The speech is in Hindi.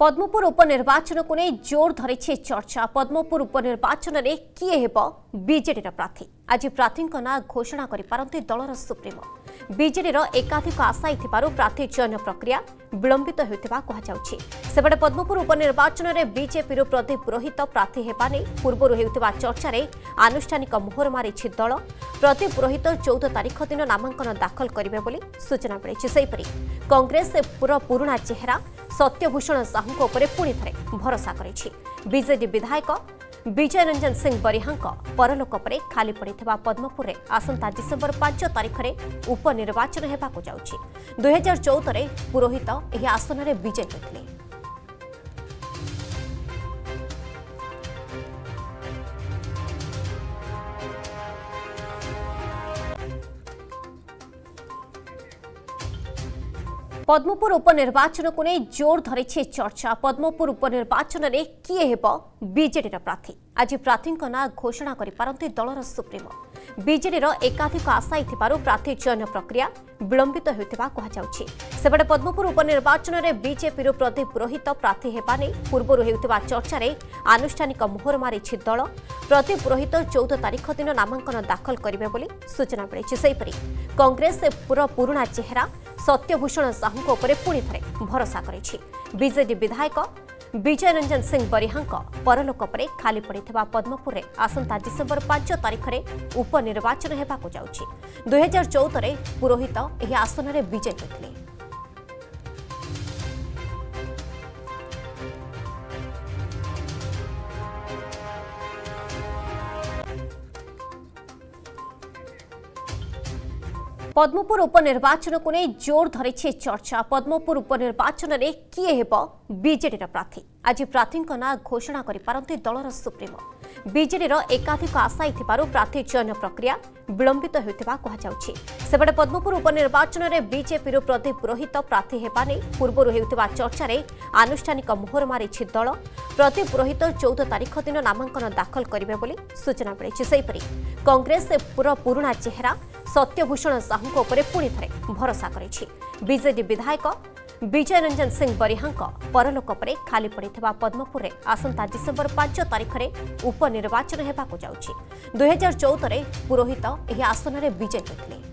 पद्मपुर उपनिर्वाचन को नहीं जोर धरी चर्चा। पद्मपुर उपनिर्वाचन में किए हेब बीजेडी प्रार्थी आज प्रार्थी ना घोषणा करें दलर सुप्रिमो बीजेडी एकाधिक आशायी प्रार्थी चयन प्रक्रिया विलंबित होपटे पद्मपुर उपनिर्वाचन में बीजेपी प्रदीप पुरोहित प्रार्थी होने पूर्व चर्चा आनुष्ठानिक मोहर मारी दल प्रदीप पुरोहित 14 तारीख दिन नामांकन दाखल करेंगे सूचना मिली। कांग्रेस पुराना चेहरा सत्यभूषण साहू पुणी थे भरोसा बीजेडी विधायक विजय रंजन सिंह बरीहा परलोक पर खाली पड़ी पद्मपुर में आसंता डिसेंबर 5 तारीख में उपनिर्वाचन होगा। 2014 में पुरोहित यह आसन में विजयी होते। पद्मपुर उपनिर्वाचन को नहीं जोर धरी चर्चा। पद्मपुर उपनिर्वाचन में किए हेब बीजेडी प्रार्थी आज प्रार्थी ना घोषणा करें दलर सुप्रिमो बीजेडी एकाधिक आशायी प्रार्थी चयन प्रक्रिया विलंबित होपटे पद्मपुर उपनिर्वाचन में बीजेपी प्रदीप पुरोहित प्रार्थी होने पूर्व चर्चा आनुष्ठानिक मोहर मारी दल प्रदीप पुरोहित 14 तारीख दिन नामांकन दाखल करेंगे सूचना मिली। कांग्रेस पुराना चेहरा सत्यभूषण साहू पुणी थे भरोसा बीजेडी विधायक विजय रंजन सिंह बरीहा परलोक पर खाली पड़ी पद्मपुर में आसंता डिसेंबर 5 तारीख में उपनिर्वाचन होगा। 2014 में पुरोहित यह आसन में विजयी होते। पद्मपुर उपनिर्वाचन को नहीं जोर धरी चर्चा। पद्मपुर उपनिर्वाचन में किए हेब बीजेडी प्रार्थी आज प्रार्थी ना घोषणा करें दलर सुप्रिमो बीजेडी एकाधिक आशायी प्रार्थी चयन प्रक्रिया विलंबित होपटे पद्मपुर उपनिर्वाचन में बीजेपी प्रदीप पुरोहित प्रार्थी होने पूर्व चर्चा आनुष्ठानिक मोहर मारी दल प्रदीप पुरोहित 14 तारीख दिन नामांकन दाखल करेंगे सूचना मिली। कांग्रेस पुराना चेहरा सत्यभूषण साहू पुणी थे भरोसा बीजेडी विधायक विजय रंजन सिंह बरीहा परलोक पर खाली पड़ी पद्मपुर में आसंता डिसेंबर 5 तारीख में उपनिर्वाचन होगा। 2014 में पुरोहित यह आसन में विजयी होते।